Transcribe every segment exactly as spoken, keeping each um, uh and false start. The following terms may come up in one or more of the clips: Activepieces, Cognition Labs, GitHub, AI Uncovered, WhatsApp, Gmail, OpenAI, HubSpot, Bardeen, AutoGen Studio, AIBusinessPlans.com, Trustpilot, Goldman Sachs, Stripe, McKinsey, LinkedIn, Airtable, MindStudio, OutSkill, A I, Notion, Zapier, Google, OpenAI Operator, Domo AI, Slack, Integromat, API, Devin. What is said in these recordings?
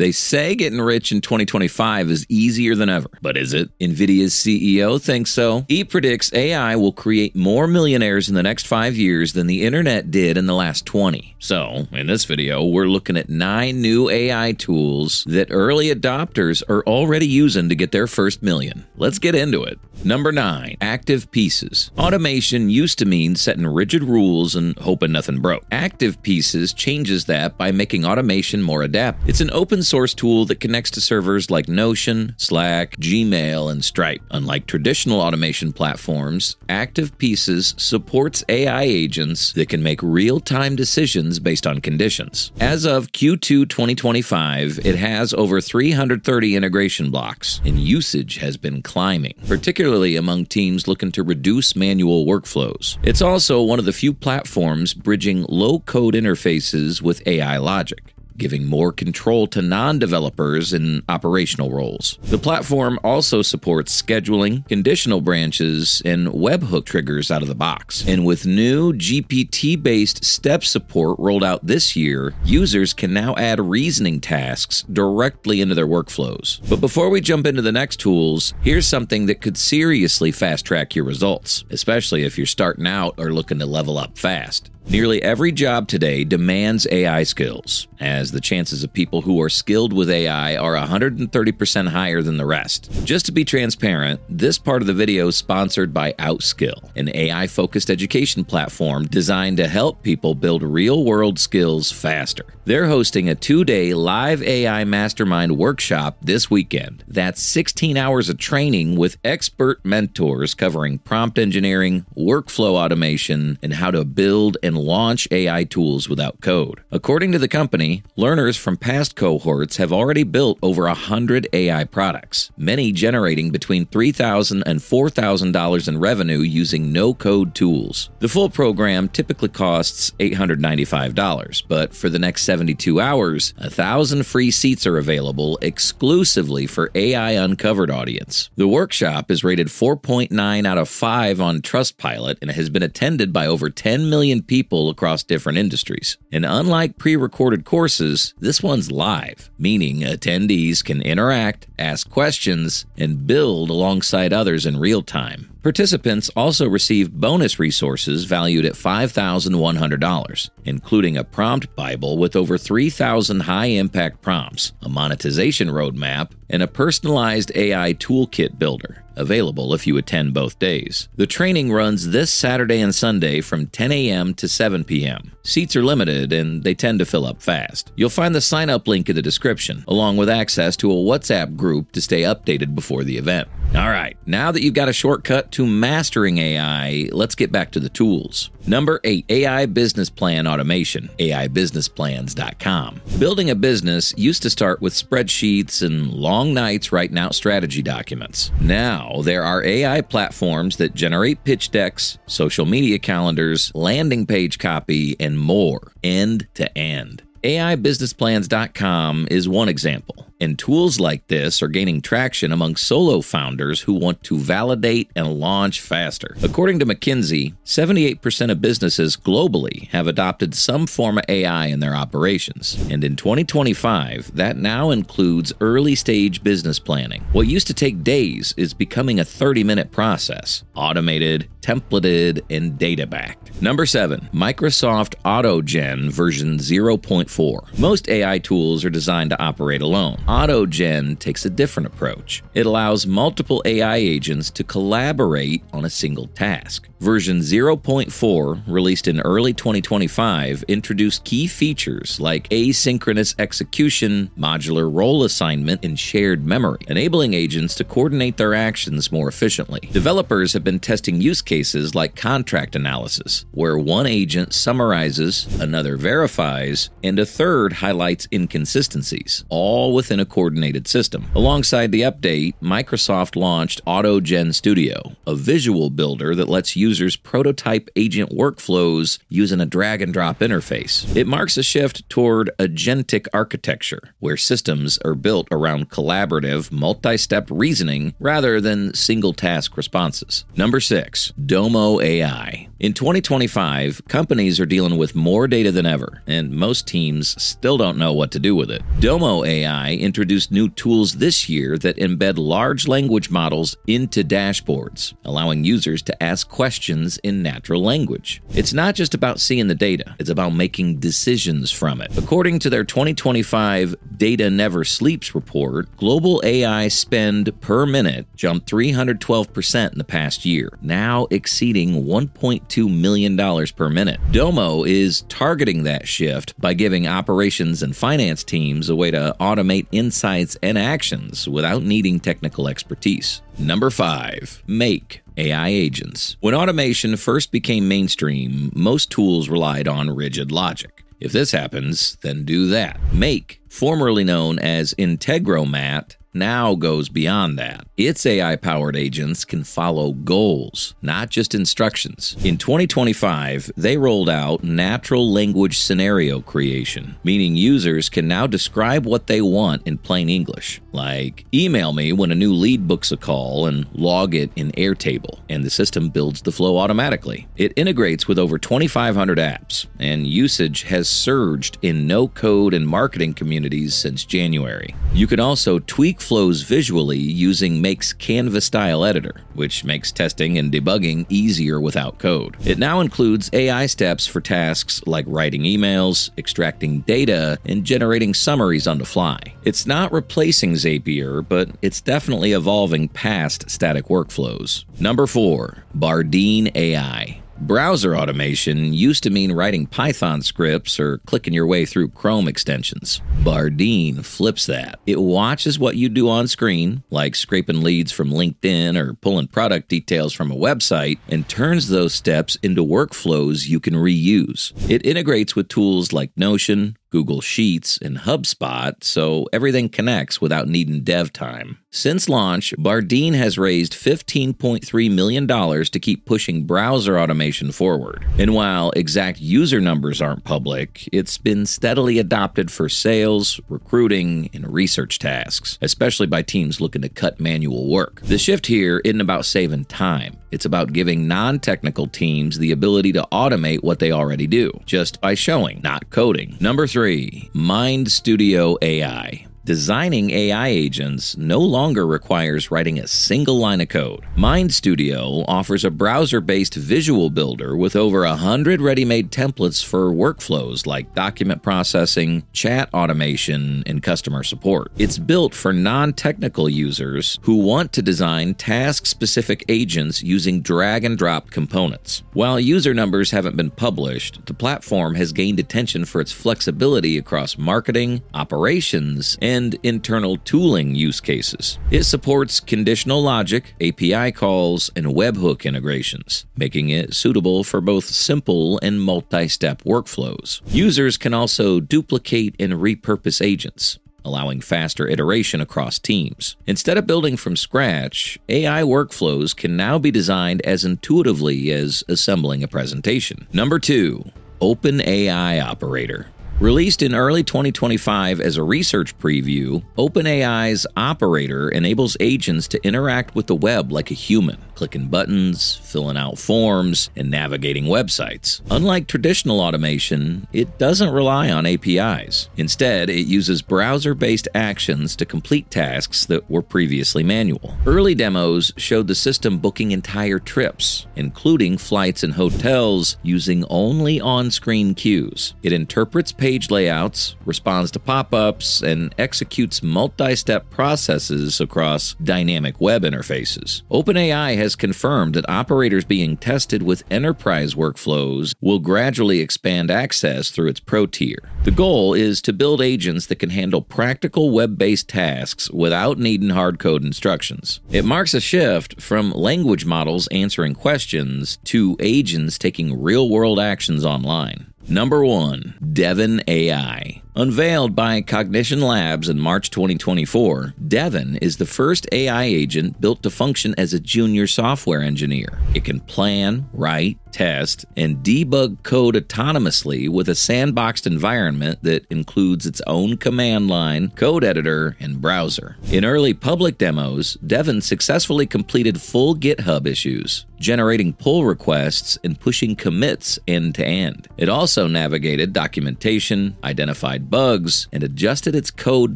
They say getting rich in twenty twenty-five is easier than ever, but is it? NVIDIA's C E O thinks so. He predicts A I will create more millionaires in the next five years than the internet did in the last twenty. So, in this video, we're looking at nine new A I tools that early adopters are already using to get their first million. Let's get into it. Number nine, Activepieces. Automation used to mean setting rigid rules and hoping nothing broke. Activepieces changes that by making automation more adaptive. It's an open source tool that connects to servers like Notion, Slack, Gmail, and Stripe. Unlike traditional automation platforms, Activepieces supports A I agents that can make real-time decisions based on conditions. As of Q two twenty twenty-five, it has over three hundred thirty integration blocks, and usage has been climbing, particularly among teams looking to reduce manual workflows. It's also one of the few platforms bridging low-code interfaces with A I logic, giving more control to non-developers in operational roles. The platform also supports scheduling, conditional branches, and webhook triggers out of the box. And with new G P T-based step support rolled out this year, users can now add reasoning tasks directly into their workflows. But before we jump into the next tools, here's something that could seriously fast-track your results, especially if you're starting out or looking to level up fast. Nearly every job today demands A I skills, as the chances of people who are skilled with A I are one hundred thirty percent higher than the rest. Just to be transparent, this part of the video is sponsored by OutSkill, an A I-focused education platform designed to help people build real-world skills faster. They're hosting a two-day live A I mastermind workshop this weekend. That's sixteen hours of training with expert mentors covering prompt engineering, workflow automation, and how to build and launch A I tools without code. According to the company, learners from past cohorts have already built over one hundred A I products, many generating between three thousand dollars and four thousand dollars in revenue using no-code tools. The full program typically costs eight hundred ninety-five dollars, but for the next seventy-two hours, one thousand free seats are available exclusively for A I Uncovered audience. The workshop is rated four point nine out of five on Trustpilot and has been attended by over ten million people people across different industries. And unlike pre-recorded courses, this one's live, meaning attendees can interact, ask questions, and build alongside others in real time. Participants also receive bonus resources valued at five thousand one hundred dollars, including a prompt Bible with over three thousand high-impact prompts, a monetization roadmap, and a personalized A I toolkit builder, available if you attend both days. The training runs this Saturday and Sunday from ten a m to seven p m Seats are limited, and they tend to fill up fast. You'll find the sign-up link in the description, along with access to a WhatsApp group to stay updated before the event. All right, now that you've got a shortcut to mastering A I, let's get back to the tools. Number eight, A I Business Plan Automation, A I Business Plans dot com. Building a business used to start with spreadsheets and long nights writing out strategy documents. Now, there are A I platforms that generate pitch decks, social media calendars, landing page copy, and more, end to end. A I Business Plans dot com is one example. And tools like this are gaining traction among solo founders who want to validate and launch faster. According to McKinsey, seventy-eight percent of businesses globally have adopted some form of A I in their operations. And in twenty twenty-five, that now includes early-stage business planning. What used to take days is becoming a thirty-minute process, automated, templated, and data-backed. Number seven, Microsoft AutoGen version zero point four. Most A I tools are designed to operate alone. AutoGen takes a different approach. It allows multiple A I agents to collaborate on a single task. Version zero point four, released in early twenty twenty-five, introduced key features like asynchronous execution, modular role assignment, and shared memory, enabling agents to coordinate their actions more efficiently. Developers have been testing use cases like contract analysis, where one agent summarizes, another verifies, and a third highlights inconsistencies, all within a coordinated system. Alongside the update, Microsoft launched AutoGen Studio, a visual builder that lets users prototype agent workflows using a drag-and-drop interface. It marks a shift toward agentic architecture, where systems are built around collaborative, multi-step reasoning rather than single-task responses. Number six, Domo A I. In twenty twenty-five, companies are dealing with more data than ever, and most teams still don't know what to do with it. Domo A I introduced new tools this year that embed large language models into dashboards, allowing users to ask questions in natural language. It's not just about seeing the data, it's about making decisions from it. According to their twenty twenty-five Data Never Sleeps report, global A I spend per minute jumped three hundred twelve percent in the past year, now exceeding one point two million dollars per minute. Domo is targeting that shift by giving operations and finance teams a way to automate insights and actions without needing technical expertise. Number five, make A I agents. When automation first became mainstream, most tools relied on rigid logic. If this happens, then do that. Make, formerly known as Integromat, now goes beyond that. Its A I-powered agents can follow goals, not just instructions. In twenty twenty-five, they rolled out natural language scenario creation, meaning users can now describe what they want in plain English, like email me when a new lead books a call and log it in Airtable, and the system builds the flow automatically. It integrates with over twenty-five hundred apps, and usage has surged in no-code and marketing communities since January. You can also tweak flows visually using Make's Canva-style editor, which makes testing and debugging easier without code. It now includes A I steps for tasks like writing emails, extracting data, and generating summaries on the fly. It's not replacing Zapier, but it's definitely evolving past static workflows. Number four, Bardeen A I. Browser automation used to mean writing Python scripts or clicking your way through Chrome extensions. Bardeen flips that. It watches what you do on screen, like scraping leads from LinkedIn or pulling product details from a website, and turns those steps into workflows you can reuse. It integrates with tools like Notion, Google Sheets, and HubSpot, so everything connects without needing dev time. Since launch, Bardeen has raised fifteen point three million dollars to keep pushing browser automation forward. And while exact user numbers aren't public, it's been steadily adopted for sales, recruiting, and research tasks, especially by teams looking to cut manual work. The shift here isn't about saving time. It's about giving non-technical teams the ability to automate what they already do, just by showing, not coding. Number three. three. MindStudio A I. Designing A I agents no longer requires writing a single line of code. MindStudio offers a browser-based visual builder with over one hundred ready-made templates for workflows like document processing, chat automation, and customer support. It's built for non-technical users who want to design task-specific agents using drag-and-drop components. While user numbers haven't been published, the platform has gained attention for its flexibility across marketing, operations, and and internal tooling use cases. It supports conditional logic, A P I calls, and webhook integrations, making it suitable for both simple and multi-step workflows. Users can also duplicate and repurpose agents, allowing faster iteration across teams. Instead of building from scratch, A I workflows can now be designed as intuitively as assembling a presentation. Number two, OpenAI Operator. Released in early twenty twenty-five as a research preview, OpenAI's Operator enables agents to interact with the web like a human, clicking buttons, filling out forms, and navigating websites. Unlike traditional automation, it doesn't rely on A P Is. Instead, it uses browser-based actions to complete tasks that were previously manual. Early demos showed the system booking entire trips, including flights and hotels, using only on-screen cues. It interprets pages page layouts, responds to pop-ups, and executes multi-step processes across dynamic web interfaces. OpenAI has confirmed that operators being tested with enterprise workflows will gradually expand access through its Pro tier. The goal is to build agents that can handle practical web-based tasks without needing hard-code instructions. It marks a shift from language models answering questions to agents taking real-world actions online. Number one, Devin A I. Unveiled by Cognition Labs in March twenty twenty-four, Devin is the first A I agent built to function as a junior software engineer. It can plan, write, test, and debug code autonomously with a sandboxed environment that includes its own command line, code editor, and browser. In early public demos, Devin successfully completed full GitHub issues, generating pull requests and pushing commits end-to-end. It also navigated documentation, identified bugs, and adjusted its code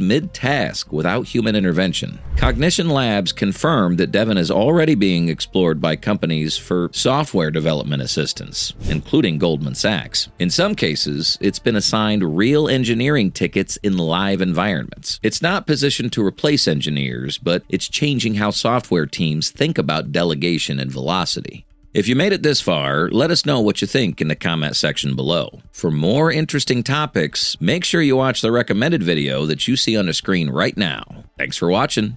mid-task without human intervention. Cognition Labs confirmed that Devin is already being explored by companies for software development assistance, including Goldman Sachs. In some cases, it's been assigned real engineering tickets in live environments. It's not positioned to replace engineers, but it's changing how software teams think about delegation and velocity. If you made it this far, let us know what you think in the comment section below. For more interesting topics, make sure you watch the recommended video that you see on the screen right now. Thanks for watching.